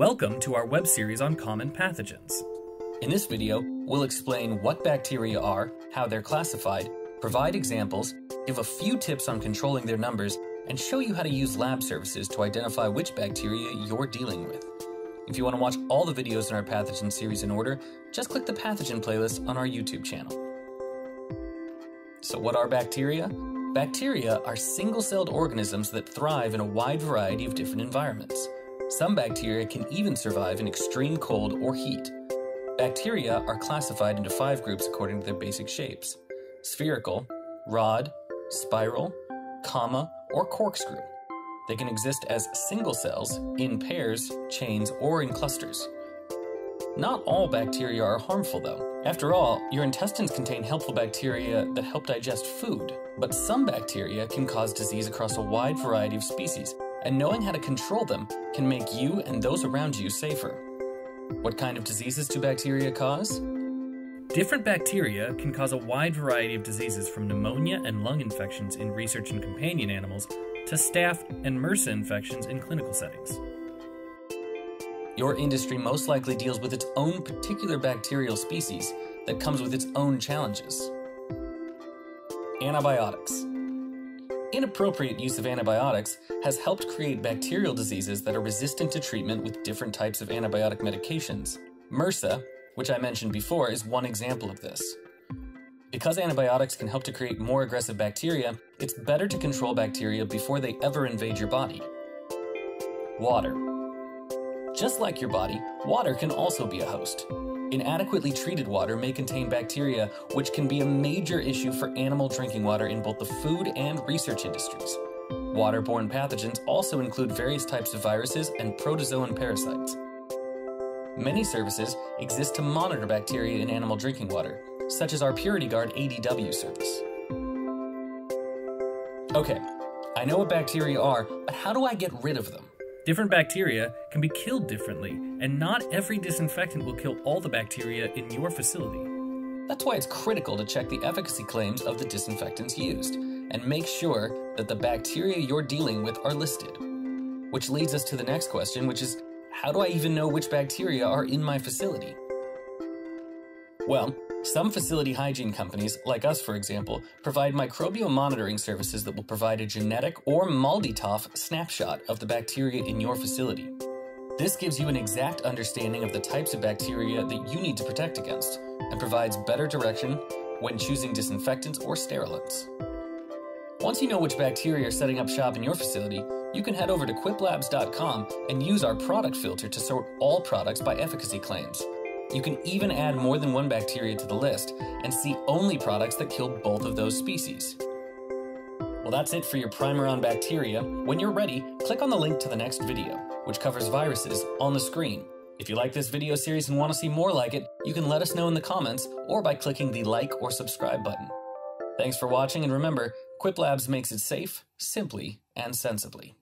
Welcome to our web series on common pathogens. In this video, we'll explain what bacteria are, how they're classified, provide examples, give a few tips on controlling their numbers, and show you how to use lab services to identify which bacteria you're dealing with. If you want to watch all the videos in our pathogen series in order, just click the pathogen playlist on our YouTube channel. So what are bacteria? Bacteria are single-celled organisms that thrive in a wide variety of different environments. Some bacteria can even survive in extreme cold or heat. Bacteria are classified into 5 groups according to their basic shapes: spherical, rod, spiral, comma, or corkscrew. They can exist as single cells, in pairs, chains, or in clusters. Not all bacteria are harmful though. After all, your intestines contain helpful bacteria that help digest food, but some bacteria can cause disease across a wide variety of species, and knowing how to control them can make you and those around you safer. What kind of diseases do bacteria cause? Different bacteria can cause a wide variety of diseases, from pneumonia and lung infections in research and companion animals to staph and MRSA infections in clinical settings. Your industry most likely deals with its own particular bacterial species that comes with its own challenges. Antibiotics. Inappropriate use of antibiotics has helped create bacterial diseases that are resistant to treatment with different types of antibiotic medications. MRSA, which I mentioned before, is one example of this. Because antibiotics can help to create more aggressive bacteria, it's better to control bacteria before they ever invade your body. Water. Just like your body, water can also be a host. Inadequately treated water may contain bacteria, which can be a major issue for animal drinking water in both the food and research industries. Waterborne pathogens also include various types of viruses and protozoan parasites. Many services exist to monitor bacteria in animal drinking water, such as our PurityGuard ADW service. Okay, I know what bacteria are, but how do I get rid of them? Different bacteria can be killed differently, and not every disinfectant will kill all the bacteria in your facility. That's why it's critical to check the efficacy claims of the disinfectants used, and make sure that the bacteria you're dealing with are listed. Which leads us to the next question, which is, how do I even know which bacteria are in my facility? Well, some facility hygiene companies, like us for example, provide microbial monitoring services that will provide a genetic or MALDI-TOF snapshot of the bacteria in your facility. This gives you an exact understanding of the types of bacteria that you need to protect against, and provides better direction when choosing disinfectants or sterilants. Once you know which bacteria are setting up shop in your facility, you can head over to Quiplabs.com and use our product filter to sort all products by efficacy claims. You can even add more than one bacteria to the list and see only products that kill both of those species. Well, that's it for your primer on bacteria. When you're ready, click on the link to the next video, which covers viruses, on the screen. If you like this video series and want to see more like it, you can let us know in the comments or by clicking the like or subscribe button. Thanks for watching, and remember, Quiplabs makes it safe, simply, and sensibly.